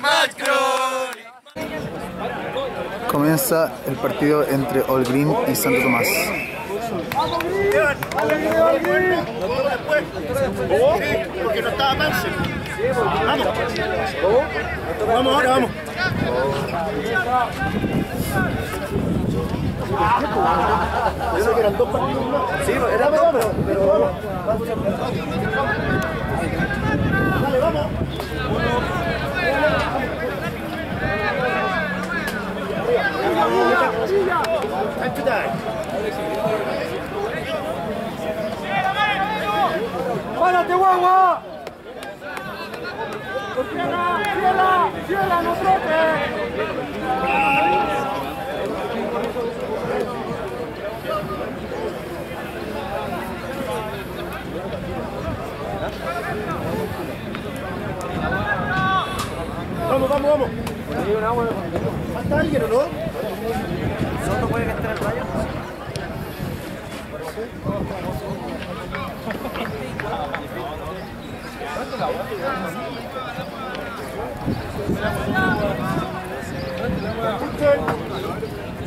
Macron. Comienza el partido entre All Green y Santo Tomás. Porque no estaba Marce. Vamos. Vamos ahora, vamos. Yo creo que eran dos partidos. Sí, eran dos, pero vamos. Dale, vamos. ¡Párate, guagua! ¡Cierra! ¡Cierra! ¡Cierra! ¡No trote! ¡Vamos, vamos, vamos! ¿Falta alguien o no? ¿Solo pueden estar al rayo?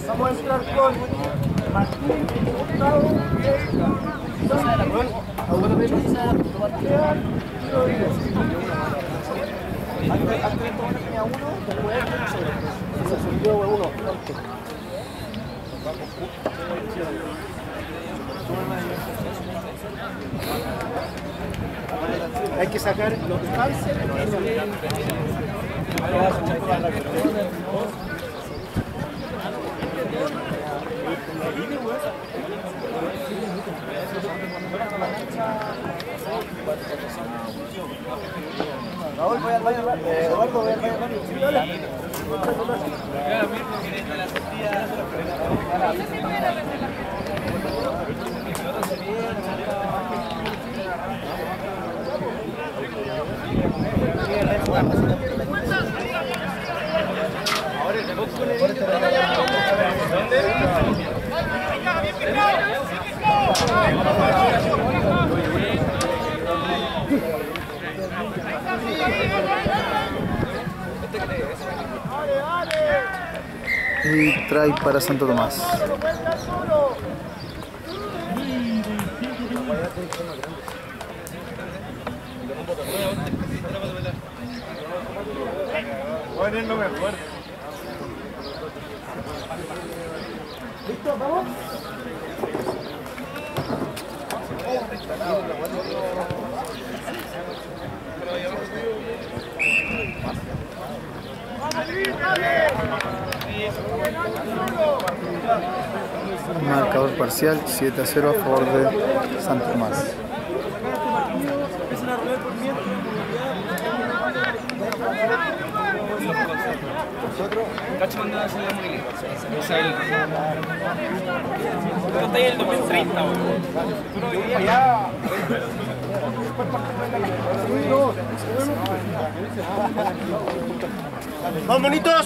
Vamos a entrar con Martín, Gustavo, Abuelo Belisa, Martín, Rodríguez. Antes de tomar a uno, después se subió uno. Hay que sacar los cánceres. Raúl, voy al baño, Eduardo, voy al baño. Y trae para Santo Tomás. No me acuerdo. ¿Listo? ¿Vamos? Marcador parcial 7-0 a favor de Santo Tomás. Nosotros, Cacho mandaba a hacer la movilidad. O sea, tú estás en el 2030, güey. Tú no vivías allá. ¡Vamos, bonitos!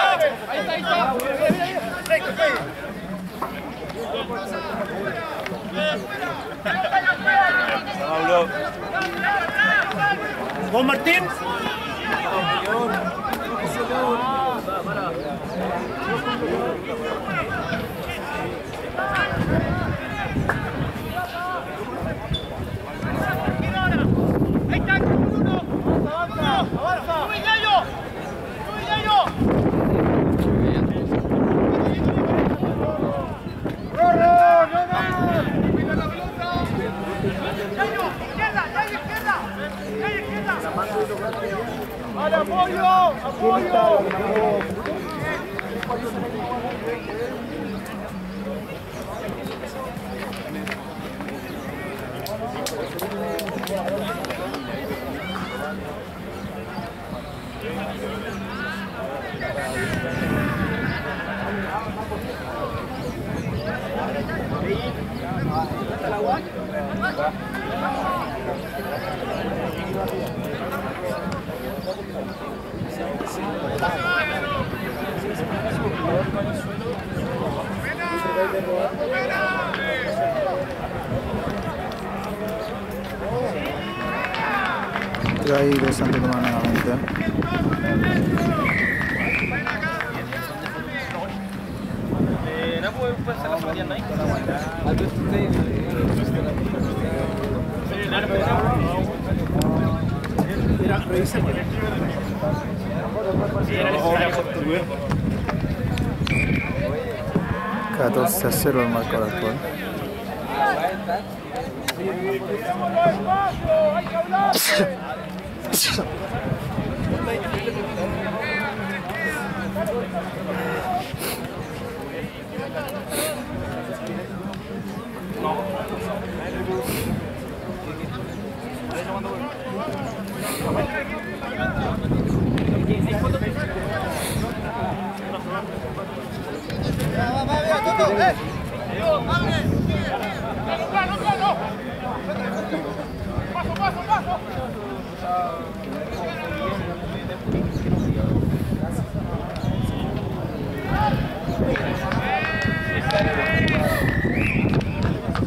está! ¡Pablo! ¿Vos, Martín? ¡Apoyo! ¡Apoyo! Ahí de Santo Tomás nuevamente. No, 14-0 el marcador actual.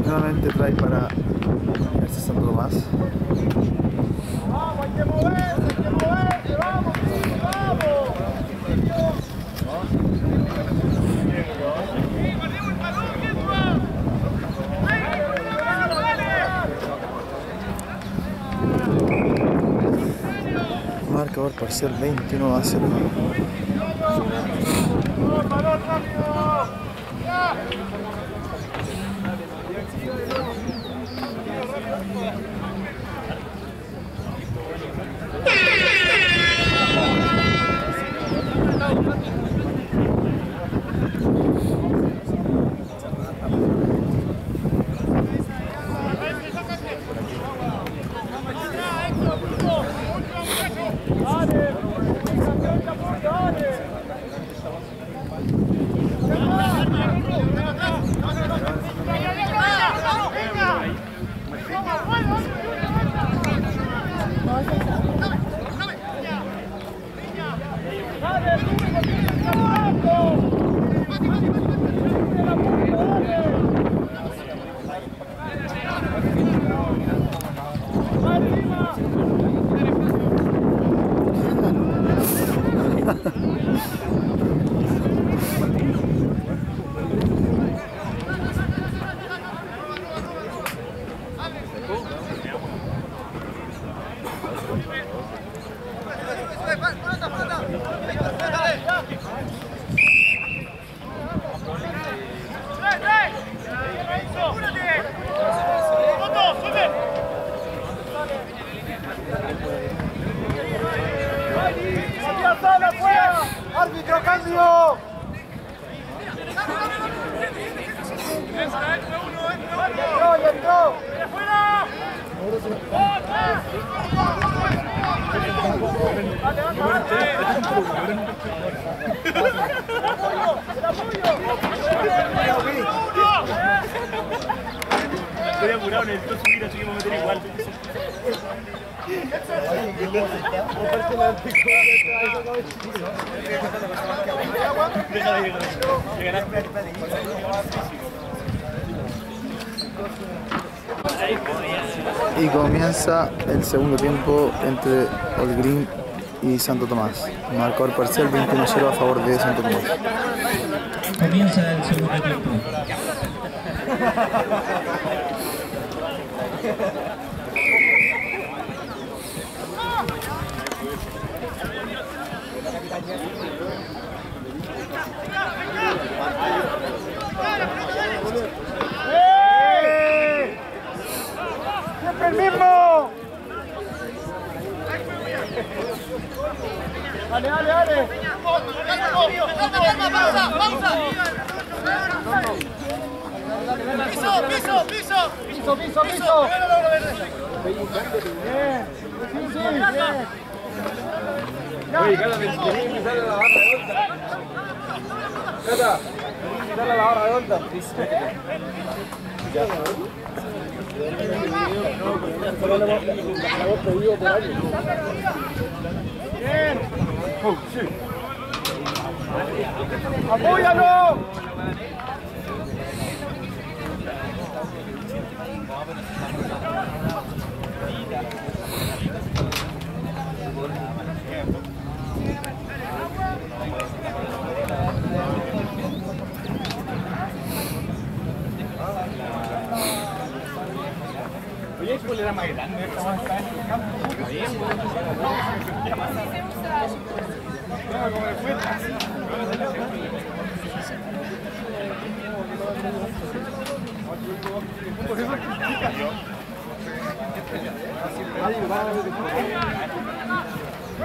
Nuevamente trae para este Santo Tomás. Vamos, hay que moverse, vamos, vamos. Marcador parcial 21-0. Y comienza el segundo tiempo entre Old Green y Santo Tomás. Marcador parcial 21-0 a favor de Santo Tomás. Comienza el segundo tiempo. ¡El mismo! ¡Dale, dale, dale! ¡Pausa, pausa! ¡Piso, piso, piso! ¡Piso, piso, piso! ¡Bien! ¡Sí, sí! Oye, cada vez que me sale la barra redonda. Cada, sale la barra redonda. Ya. Oh, sí. ¡Apóyalo! Oye, ¿cuál era más grande? ¿Cómo está en el campo? Oye, ¿qué tiene la tijera? Uno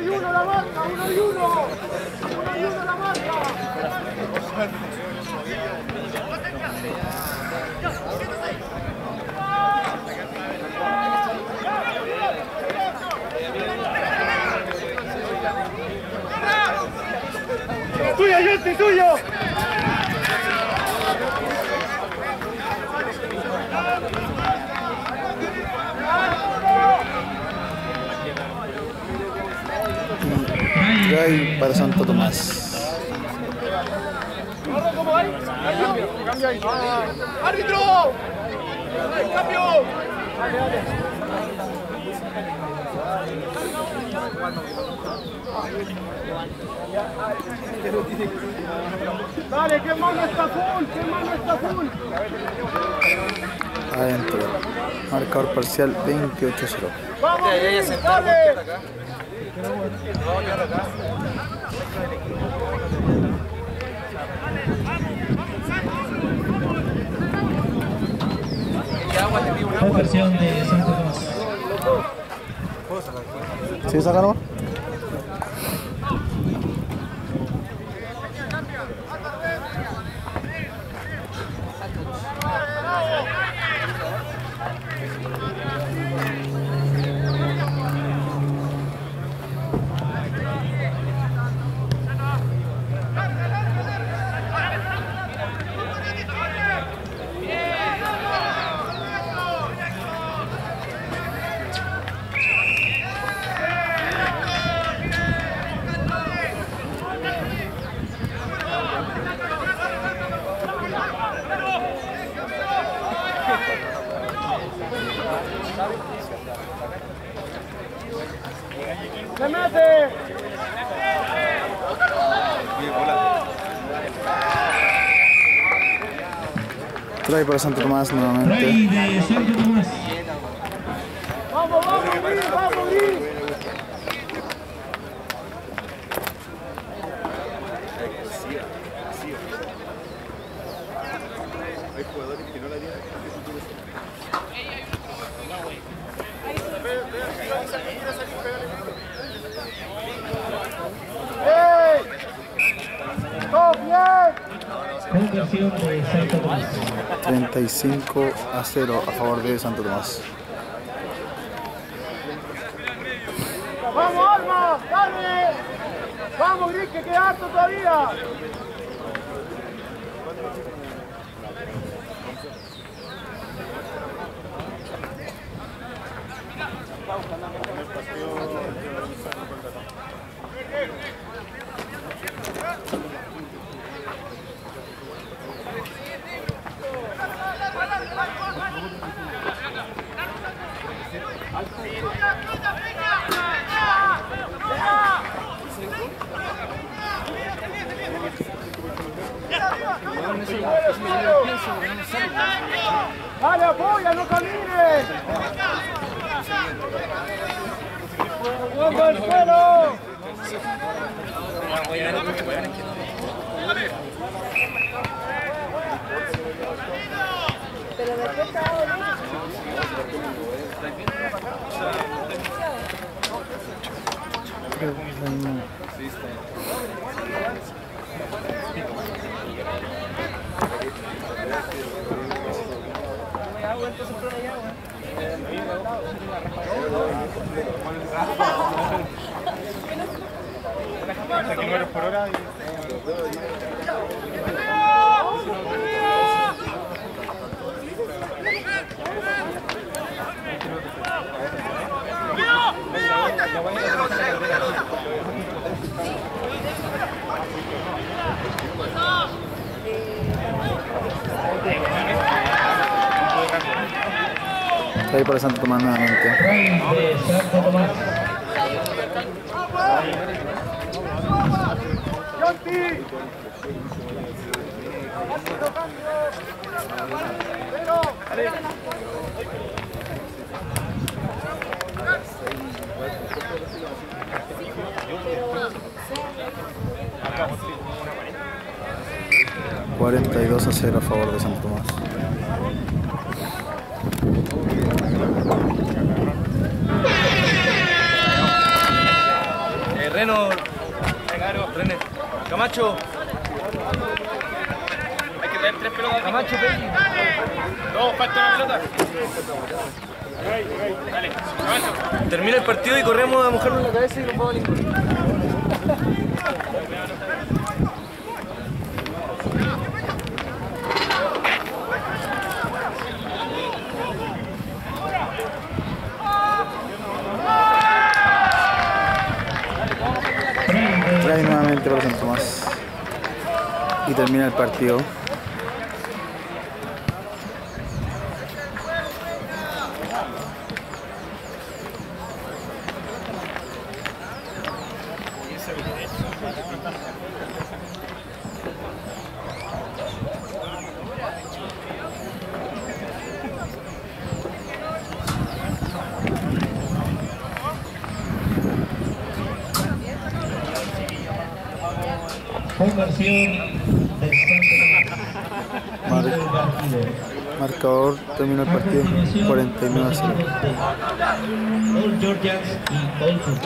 y uno la marca, uno y uno. Uno y uno la marca. ¡Tuyo, gente, tuyo! Drive para Santo Tomás. ¿Cómo hay? ¡Cambio ahí! ¡Árbitro! ¡Cambio! ¡Dale, dale! Dale, que mano está full, que mano está full. Adentro. Marcador parcial 28-0. Vamos, dale. La versión de Santo Tomás. ¿Sí, sácalo? ¡Se mete! Trae para Santo Tomás nuevamente. Trae de Santo Tomás. ¡Vamos, vamos, Green! ¡Vamos, Green! Hay jugadores que no la tienen. Conversión de Santo Tomás. 35-0 a favor de Santo Tomás. ¡Vamos, Arma! ¡Dale! ¡Vamos, Gris, que queda harto todavía! Vale, apoya, no camines. ¡Huevo el suelo! Pero de qué está ahora. Está ahí por el Santo Tomás nuevamente. ...42 a 0 a favor de Santo Tomás. Reno, René, Camacho. Hay que traer tres pelotas. Camacho, Peñi. No, falta una pelota. Dale, Camacho. Termina el partido y corremos a mojarnos la cabeza y nos vamos al inclusivo. Trae nuevamente para Santo Tomás y termina el partido. Marcador terminó el partido 49 a 0.